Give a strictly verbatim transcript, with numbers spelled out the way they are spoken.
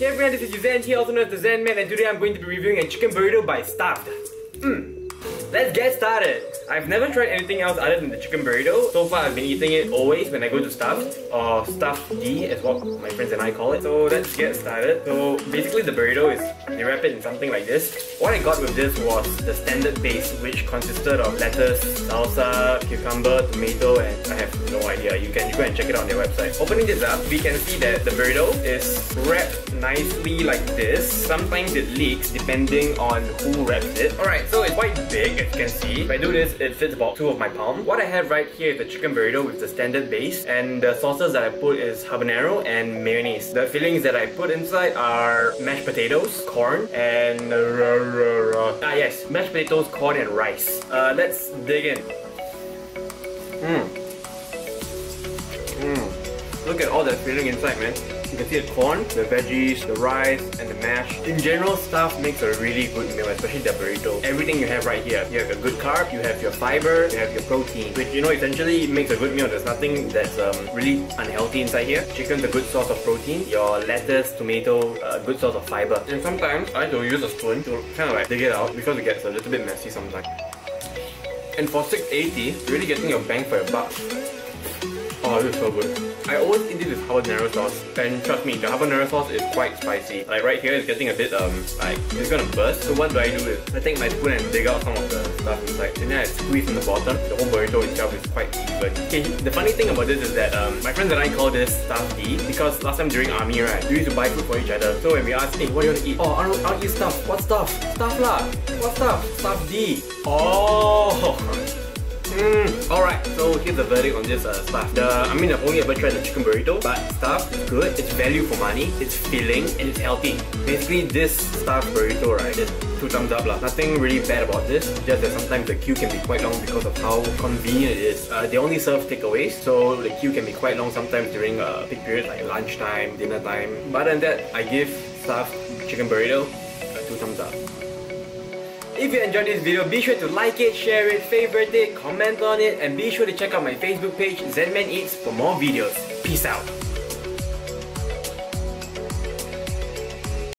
Hey friends, this is Zen here, also known as the Zen Man, and today I'm going to be reviewing a chicken burrito by Stuff'd. Mmm. Let's get started. I've never tried anything else other than the chicken burrito. So far I've been eating it always when I go to Stuff'd, or Stuff'd as what my friends and I call it. So let's get started. So basically the burrito is, they wrap it in something like this. What I got with this was the standard base, which consisted of lettuce, salsa, cucumber, tomato, and I have no idea. You can you go and check it on their website. Opening this up, we can see that the burrito is wrapped nicely like this. Sometimes it leaks depending on who wraps it. Alright, so it's quite big, as you can see. If I do this, it fits about two of my palm. What I have right here is the chicken burrito with the standard base, and the sauces that I put is habanero and mayonnaise. The fillings that I put inside are mashed potatoes, corn, and ah yes, mashed potatoes, corn, and rice. Uh, let's dig in. Mmm. Mmm. Look at all that filling inside, man. You can see the corn, the veggies, the rice, and the mash. In general, Stuff'd makes a really good meal, especially the burrito. Everything you have right here. You have your good carb, you have your fiber, you have your protein, which, you know, essentially makes a good meal. There's nothing that's um, really unhealthy inside here. Chicken's a good source of protein. Your lettuce, tomato, a uh, good source of fiber. And sometimes I do use a spoon to kind of like dig it out because it gets a little bit messy sometimes. And for six eighty, you're really getting your bang for your buck. Oh, this is so good. I always eat this with habanero sauce, and trust me, the habanero sauce is quite spicy. Like right here, it's getting a bit um, like it's gonna burst. So what do I do is I take my spoon and dig out some of the stuff inside, and then I squeeze in the bottom. The whole burrito itself is quite even. Okay, the funny thing about this is that um, my friends and I call this Stuff'd because last time during army, right, we used to buy food for each other. So when we asked, hey, what do you want to eat? Oh, I don't, I don't eat stuff. What stuff? Stuff lah. What stuff? Stuff'd. Oh. Mm. Alright, so here's the verdict on this uh, Stuff'd. The, I mean, I've only ever tried the chicken burrito, but Stuff'd is good, it's value for money, it's filling, and it's healthy. Basically, this Stuff'd burrito, right, is two thumbs up lah. Nothing really bad about this, just that sometimes the queue can be quite long because of how convenient it is. Uh, they only serve takeaways, so the queue can be quite long sometimes during uh, peak periods like lunchtime, dinner time. But other than that, I give Stuff'd chicken burrito uh, two thumbs up. If you enjoyed this video, be sure to like it, share it, favorite it, comment on it, and be sure to check out my Facebook page, ZenManEats, for more videos. Peace out!